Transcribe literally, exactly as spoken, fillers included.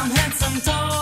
I'm handsome, tall.